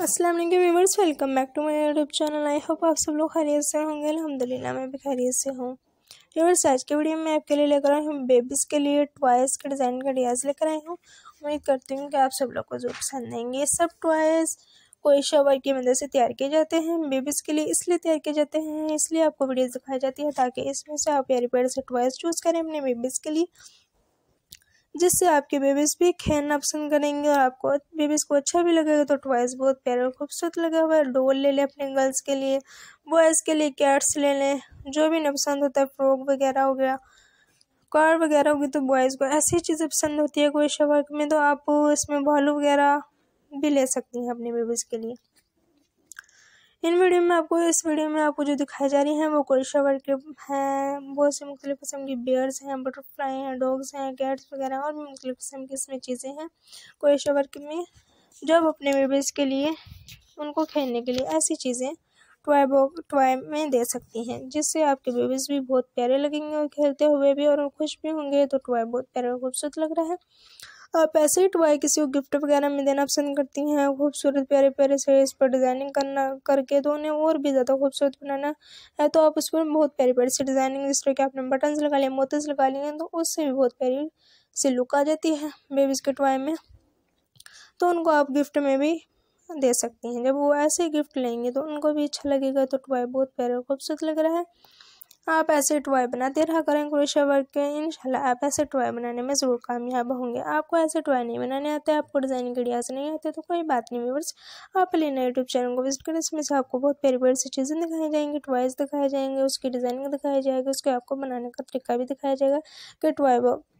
अस्सलाम वालेकुम viewers, welcome back to my YouTube channel. I hope आप सब लोग खैरियत से होंगे। अल्हम्दुलिल्लाह मैं भी खैरियत से हूँ। व्यूअर्स, आज के वीडियो में आपके लिए लेकर आई हूँ बेबीज़ के लिए टॉयज़ के डिज़ाइन का डिज़ाइन लेकर आई हूँ। उम्मीद करती हूँ कि आप सब लोग को जो पसंद आएंगे। ये सब टॉयज़ कोई शवाई की मदद से तैयार किए जाते हैं, बेबीज़ के लिए इसलिए तैयार किए जाते हैं, इसलिए आपको वीडियोज़ दिखाई जाती है ताकि इसमें से आप प्यारे प्यारे से टॉयज़ चूज़ करें अपने बेबीज़ के लिए, जिससे आपके बेबीज़ भी खेलना पसंद करेंगे और आपको बेबीज़ को अच्छा भी लगेगा। तो टॉयज़ बहुत प्यारे और खूबसूरत लगा हुआ है। डॉल ले लें अपने गर्ल्स के लिए, बॉयज़ के लिए कैट्स ले लें, जो भी पसंद होता है। फ्रॉक वगैरह हो गया, कार वगैरह होगी, तो बॉयज़ को ऐसी चीज़ें पसंद होती है कोई शवर में, तो आप इसमें भालू वगैरह भी ले सकती हैं अपने बेबीज़ के लिए। इस वीडियो में आपको जो दिखाई जा रही हैं वो कोरिशा वर्क के हैं। बहुत से मुख्तलिफ़ किस्म की बेयर्स हैं, बटरफ्लाई हैं, डॉग्स हैं, कैट्स वगैरह और भी मुख्तलिफ़ किस्म की इसमें चीज़ें हैं कोरिशा वर्क में। जब अपने बेबीज़ के लिए उनको खेलने के लिए ऐसी चीज़ें टॉय में दे सकती हैं, जिससे आपके बेबीज़ भी बहुत प्यारे लगेंगे और खेलते हुए भी, और खुश भी होंगे। तो टॉय बहुत प्यारा और खूबसूरत लग रहा है। आप ऐसे ही टॉय किसी को गिफ्ट वगैरह में देना पसंद करती हैं, खूबसूरत प्यारे प्यारे से इस पर डिज़ाइनिंग करके तो उन्हें और भी ज़्यादा खूबसूरत बनाना है। तो आप उस पर बहुत प्यारी प्यारी से डिज़ाइनिंग, जिस तरह के आपने बटन्स लगा लिए, मोतिस लगा लिए, तो उससे भी बहुत प्यारी सी लुक आ जाती है बेबीज़ के टॉय में। तो उनको आप गिफ्ट में भी दे सकती हैं। जब वो ऐसे गिफ्ट लेंगे तो उनको भी अच्छा लगेगा। तो टॉय बहुत प्यारा और खूबसूरत लग रहा है। आप ऐसे टॉय बनाते रहा करें क्रोशिया वर्क के, इंशाल्लाह आप ऐसे टॉय बनाने में ज़रूर कामयाब होंगे। आपको ऐसे टॉय नहीं बनाने आते, आपको डिज़ाइनिंग के आइडियाज़ नहीं आते, तो कोई बात नहीं व्यूअर्स, आप लेना यूट्यूब चैनल को विजिट करें। इसमें से आपको बहुत प्यारी प्यारी सी चीज़ें दिखाई जाएंगी, टॉयज़ दिखाए जाएंगे, उसकी डिज़ाइनिंग दिखाई जाएगी, उसके आपको बनाने का तरीका भी दिखाया जाएगा कि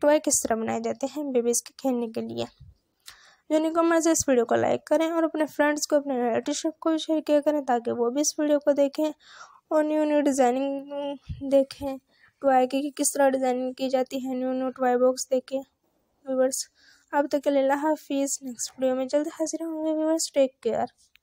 टॉय किस तरह बनाए जाते हैं बेबीज़ के खेलने के लिए। जो निकम्मल से इस वीडियो को लाइक करें और अपने फ्रेंड्स को, अपने रिलेटिव को भी शेयर किया करें ताकि वो भी इस वीडियो को देखें और न्यू न्यू डिज़ाइनिंग देखें टॉय की, किस तरह डिज़ाइनिंग की जाती है, न्यू न्यू टॉय बॉक्स देखें। व्यूअर्स, अब तक के लिए हाफ़िज़, नेक्स्ट वीडियो में जल्द हाजिर होंगे। Viewers, take care.